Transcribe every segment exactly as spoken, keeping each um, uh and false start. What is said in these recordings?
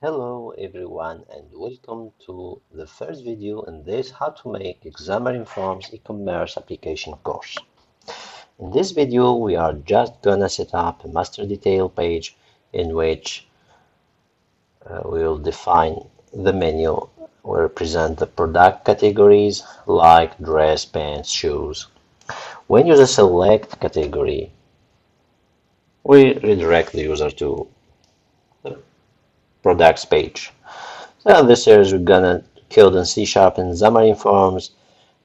Hello everyone, and welcome to the first video in this how to make Xamarin.Forms e-commerce application course. In this video we are just gonna set up a master detail page in which uh, we will define the menu where present the product categories like dress, pants, shoes. When user select category, we redirect the user to products page. So this series we're gonna code in C sharp and Xamarin.Forms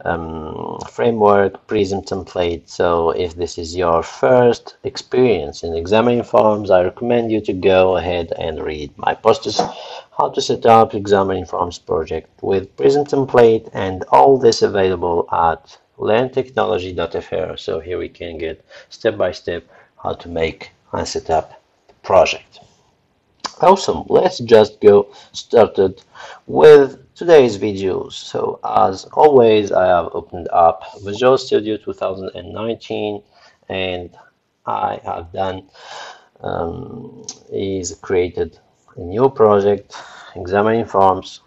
um, framework, Prism template. So if this is your first experience in Xamarin.Forms, I recommend you to go ahead and read my posts how to set up Xamarin.Forms project with Prism template, and all this available at learn technology dot f r. So here we can get step by step how to make and set up the project. Awesome, let's just go started with today's video. So as always, I have opened up Visual Studio two thousand nineteen, and I have done um, is created a new project, Xamarin.Forms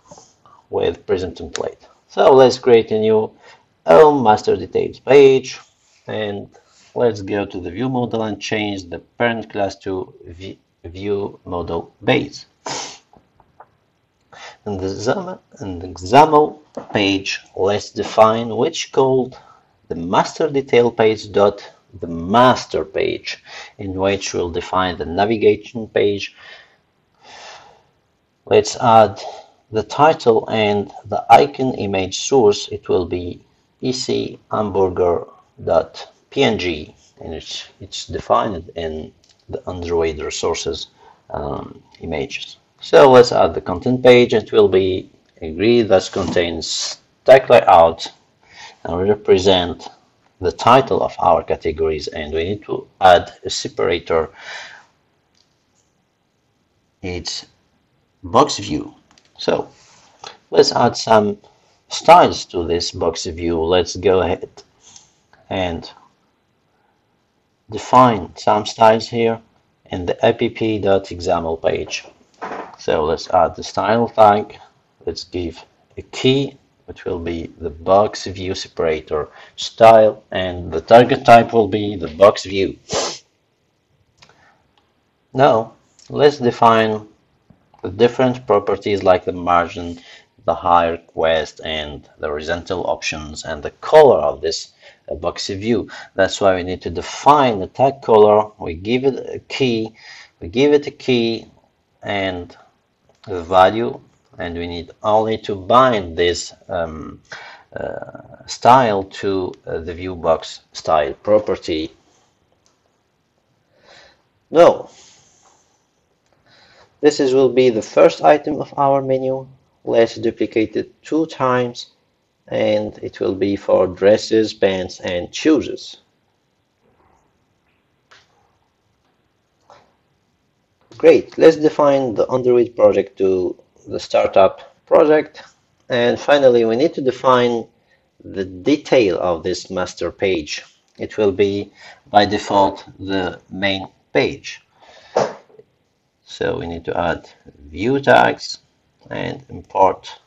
with Prism template. So let's create a new own master details page, and let's go to the view model and change the parent class to v view model base, and the XAML and the XAML page. Let's define which called the master detail page dot the master page, in which we'll define the navigation page. Let's add the title and the icon image source. It will be pc hamburger dot png, and it's it's defined in the Android resources um, images. So let's add the content page. It will be agree that contains tag layout and represent the title of our categories, and we need to add a separator. It's box view. So let's add some styles to this box view. Let's go ahead and define some styles here in the app.xaml page. So let's add the style tag. Let's give a key, which will be the box view separator style, and the target type will be the box view. Now let's define the different properties like the margin, the high request, and the horizontal options, and the color of this a box view. That's why we need to define the tag color. We give it a key, we give it a key and the value, and we need only to bind this um, uh, style to uh, the view box style property. No, this is will be the first item of our menu. Let's duplicate it two times, and it will be for dresses, pants, and shoes. Great, let's define the Android project to the startup project, and finally we need to define the detail of this master page. It will be by default the main page, so we need to add view tags and import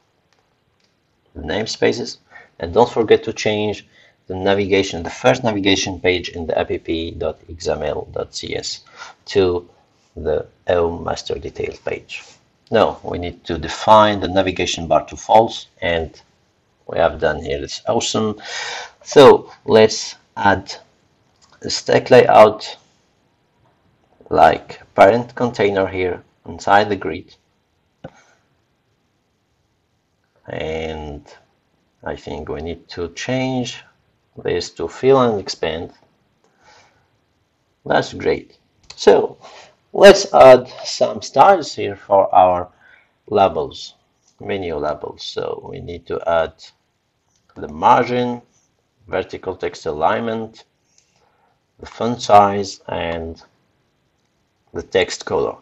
namespaces, and don't forget to change the navigation, the first navigation page in the app.xaml.cs to the own master detail page. Now we need to define the navigation bar to false, and we have done here. It's awesome. So let's add a stack layout like parent container here inside the grid, and I think we need to change this to fill and expand. That's great. So let's add some styles here for our labels, menu labels. So we need to add the margin, vertical text alignment, the font size, and the text color.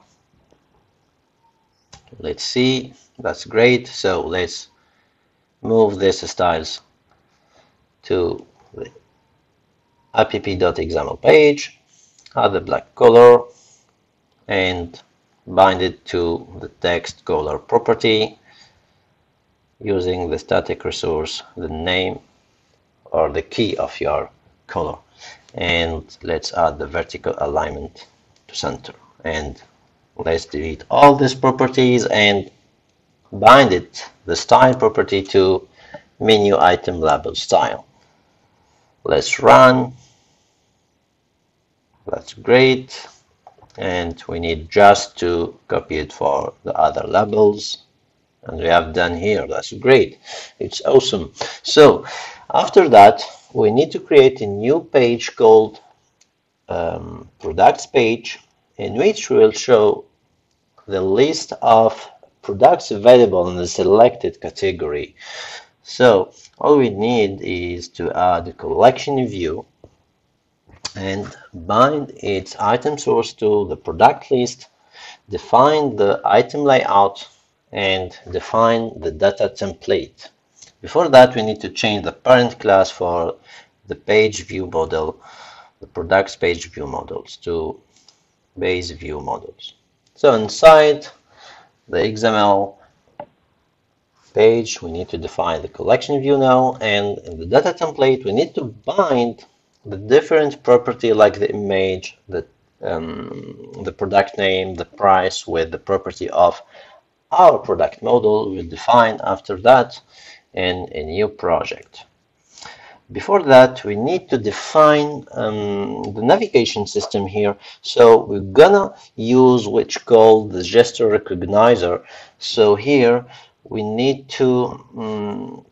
Let's see, that's great. So let's move this styles to the app.xaml page, add the black color, and bind it to the text color property using the static resource, the name or the key of your color, and let's add the vertical alignment to center, and let's delete all these properties and bind it, the style property, to menu item label style. Let's run. That's great, and we need just to copy it for the other labels, and we have done here. That's great, it's awesome. So after that we need to create a new page called um, products page, in which we will show the list of products available in the selected category. So all we need is to add a collection view and bind its item source to the product list, define the item layout, and define the data template. Before that, we need to change the parent class for the page view model, the products page view models, to base view models. So inside the X M L page, we need to define the collection view now, and in the data template we need to bind the different property like the image, the, um, the product name, the price, with the property of our product model we'll define after that in a new project. Before that, we need to define um, the navigation system here. So we're gonna use which called the gesture recognizer. So here we need to um,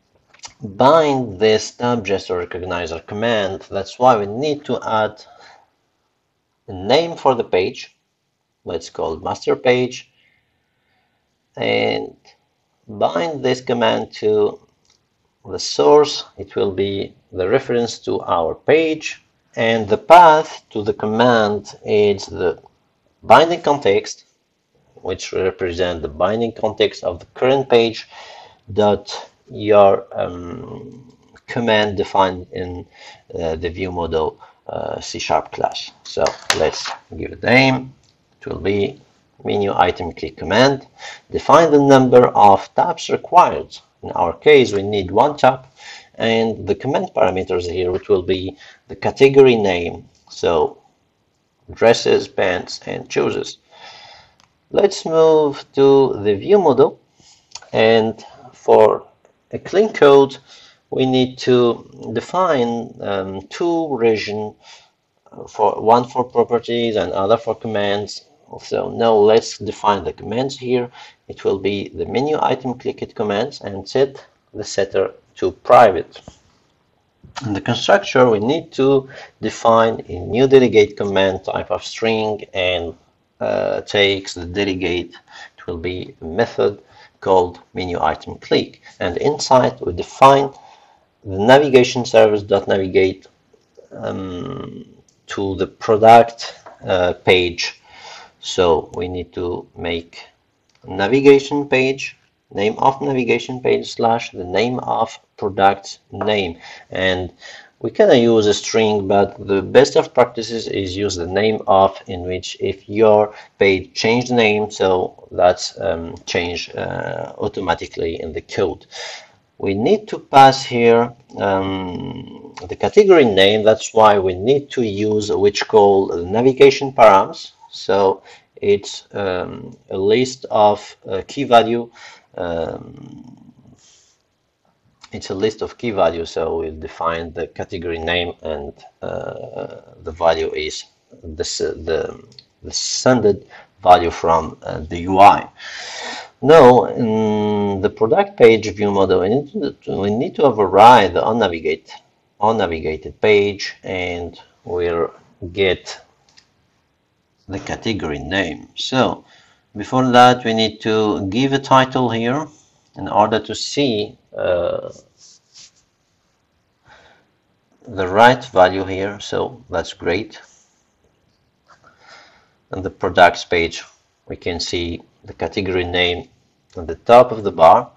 bind this tab gesture recognizer command. That's why we need to add a name for the page. Let's call it master page, and bind this command to the source. It will be the reference to our page, and the path to the command is the binding context, which represent the binding context of the current page dot your um, command defined in uh, the view model uh, C sharp class. So let's give it a name. It will be menu item click command. Define the number of tabs required. In our case, we need one tab, and the command parameters here, which will be the category name, so dresses, pants, and shoes. Let's move to the view model, and for a clean code, we need to define um, two regions, for one for properties and other for commands. So now let's define the commands here. It will be the menu item click it commands, and set the setter to private. In the constructor, we need to define a new delegate command type of string, and uh, takes the delegate. It will be a method called menu item click, and inside we define the navigation service dot navigate um, to the product uh, page. So we need to make navigation page, name of navigation page slash the name of product name, and we can use a string, but the best of practices is use the name of, in which if your page changed name, so that's um, change uh, automatically in the code. We need to pass here um, the category name. That's why we need to use which call the navigation params. So it's um, a list of uh, key value. Um, it's a list of key values. So we'll define the category name, and uh, the value is this, uh, the the standard value from uh, the U I. Now in the product page view model, we need to, we need to override the unnavigate, unnavigated page, and we'll get the category name. So before that, we need to give a title here in order to see uh, the right value here. So that's great. On the products page, we can see the category name at the top of the bar.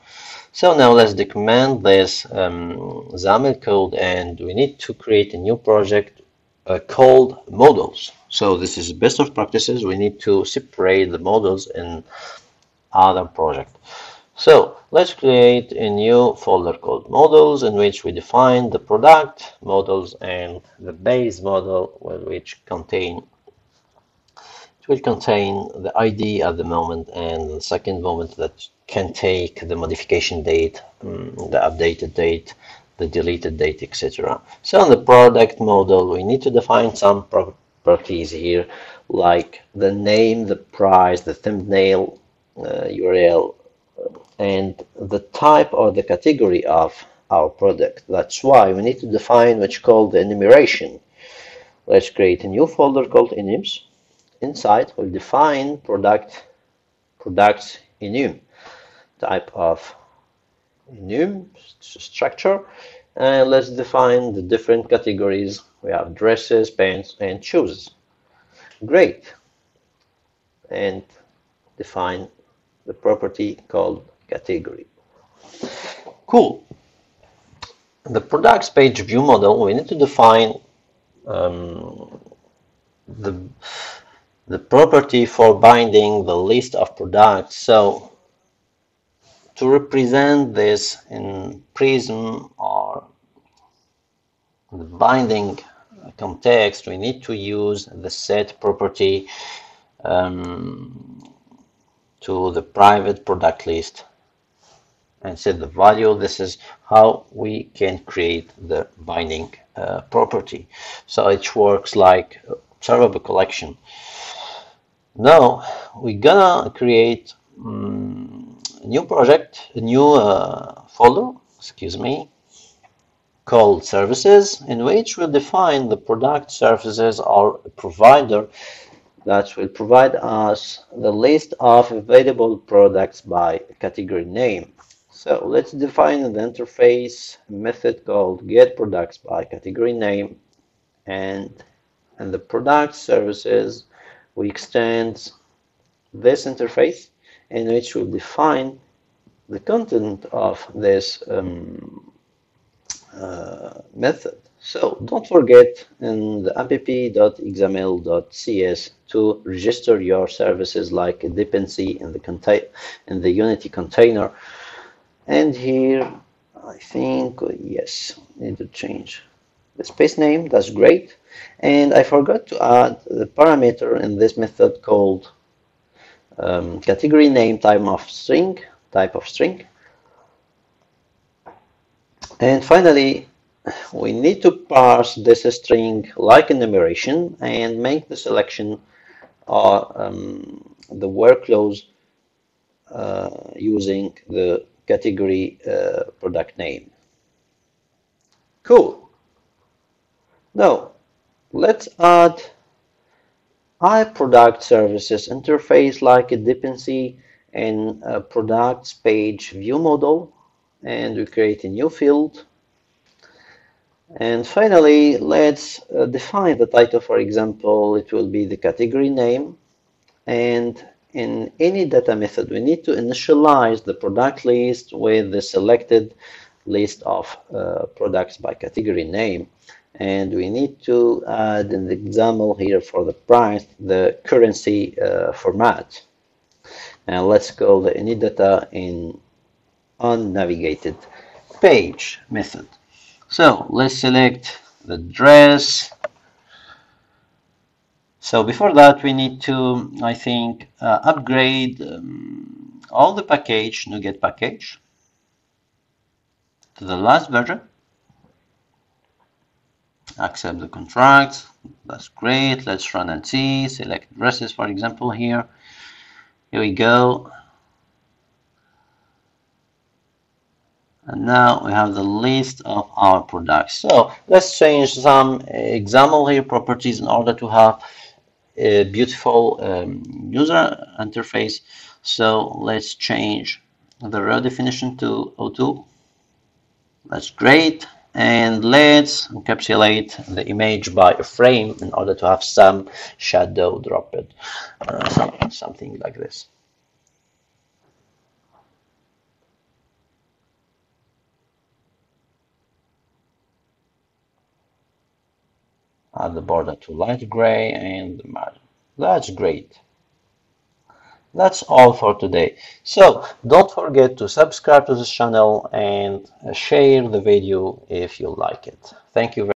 So now let's document this um, XAML code, and we need to create a new project uh, called models. So this is best of practices. We need to separate the models in other project. So let's create a new folder called models, in which we define the product models and the base model, which contain it will contain the I D at the moment and the second moment that can take the modification date, the updated date, the deleted date, et cetera. So on the product model, we need to define some properties here, like the name, the price, the thumbnail, uh, U R L, and the type or the category of our product. That's why we need to define what's called the enumeration. Let's create a new folder called enums. Inside, we'll define product products enum, type of enum structure, and let's define the different categories. We have dresses, pants, and shoes. Great. And define the property called category. Cool. The products page view model, we need to define um, the the property for binding the list of products. So to represent this in Prism or the binding context, we need to use the set property um, to the private product list and set the value. This is how we can create the binding uh, property. So it works like observable collection. Now we're gonna create um, a new project, a new uh, folder, excuse me, called services, in which we'll define the product services or provider that will provide us the list of available products by category name. So let's define an interface method called getProductsByCategoryName, and and the product services we extend this interface, in which will define the content of this um, uh, method. So don't forget in the app dot x m l dot c s to register your services like a dependency in the in the Unity container. And here, I think, yes, need to change the space name. That's great. And I forgot to add the parameter in this method called um, category name, type of string, type of string. And finally, we need to parse this string like enumeration and make the selection or um, the workflows uh, using the category uh, product name. Cool. Now let's add iProduct services interface like a dependency in a products page view model, and we create a new field. And finally, let's uh, define the title. For example, it will be the category name. And in any data method, we need to initialize the product list with the selected list of uh, products by category name. And we need to add an example here for the price, the currency uh, format. And let's call the AnyData in unnavigated page method. So let's select the dress. So before that, we need to, I think, uh, upgrade um, all the package, NuGet package, to the last version. Accept the contract. That's great. Let's run and see. Select dresses, for example, here. Here we go. And now we have the list of our products. So let's change some X A M L here properties in order to have a beautiful um, user interface. So let's change the row definition to O two. That's great. And let's encapsulate the image by a frame in order to have some shadow drop it, uh, some, something like this. add the border to light gray and margin. That's great. That's all for today. So don't forget to subscribe to this channel and share the video if you like it. Thank you very much.